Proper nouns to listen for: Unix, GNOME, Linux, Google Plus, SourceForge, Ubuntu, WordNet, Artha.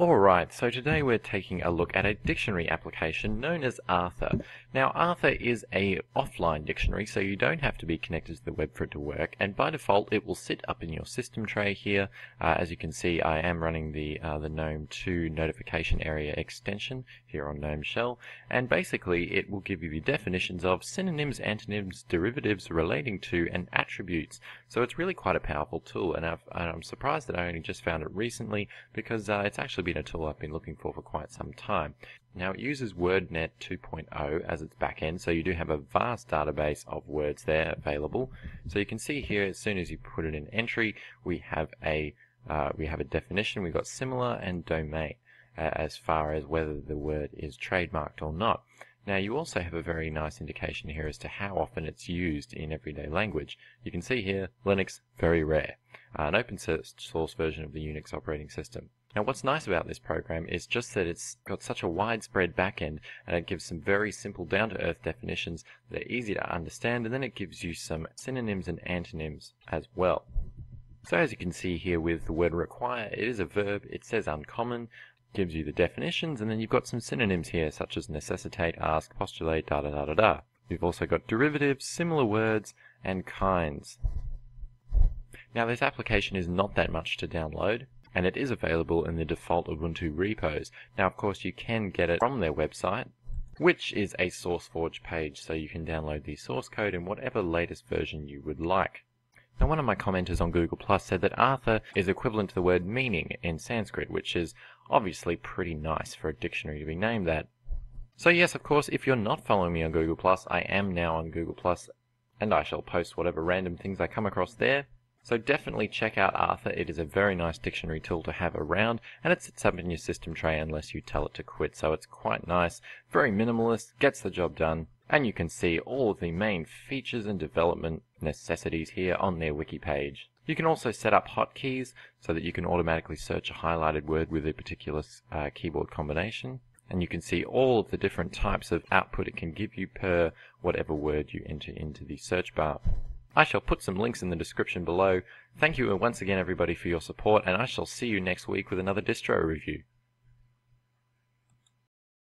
Alright, so today we're taking a look at a dictionary application known as Artha. Now Artha is an offline dictionary, so you don't have to be connected to the web for it to work, and by default it will sit up in your system tray here. As you can see, I am running the GNOME 2 notification area extension here on GNOME Shell, and basically it will give you the definitions of synonyms, antonyms, derivatives relating to, and attributes. So it's really quite a powerful tool, and I'm surprised that I only just found it recently, because it's actually been a tool I've been looking for quite some time. Now it uses WordNet 2.0 as its back end, so you do have a vast database of words there available. So you can see here, as soon as you put in an entry, we have a definition. We've got similar and domain as far as whether the word is trademarked or not. Now you also have a very nice indication here as to how often it's used in everyday language. You can see here, Linux, very rare. An open source version of the Unix operating system. Now what's nice about this program is just that it's got such a widespread backend, and it gives some very simple down-to-earth definitions that are easy to understand, and then it gives you some synonyms and antonyms as well. So as you can see here with the word require, it is a verb, it says uncommon, gives you the definitions, and then you've got some synonyms here such as necessitate, ask, postulate, da-da-da-da-da. You've also got derivatives, similar words, and kinds. Now this application is not that much to download, and it is available in the default Ubuntu repos. Now of course you can get it from their website, which is a SourceForge page, so you can download the source code in whatever latest version you would like. Now one of my commenters on Google Plus said that Artha is equivalent to the word meaning in Sanskrit, which is obviously pretty nice for a dictionary to be named that. So yes, of course, if you're not following me on Google Plus, I am now on Google Plus, and I shall post whatever random things I come across there. So definitely check out Artha. It is a very nice dictionary tool to have around, and it sits up in your system tray unless you tell it to quit, so it's quite nice, very minimalist, gets the job done, and you can see all of the main features and development necessities here on their wiki page. You can also set up hotkeys so that you can automatically search a highlighted word with a particular keyboard combination, and you can see all of the different types of output it can give you per whatever word you enter into the search bar. I shall put some links in the description below. Thank you once again everybody for your support, and I shall see you next week with another distro review.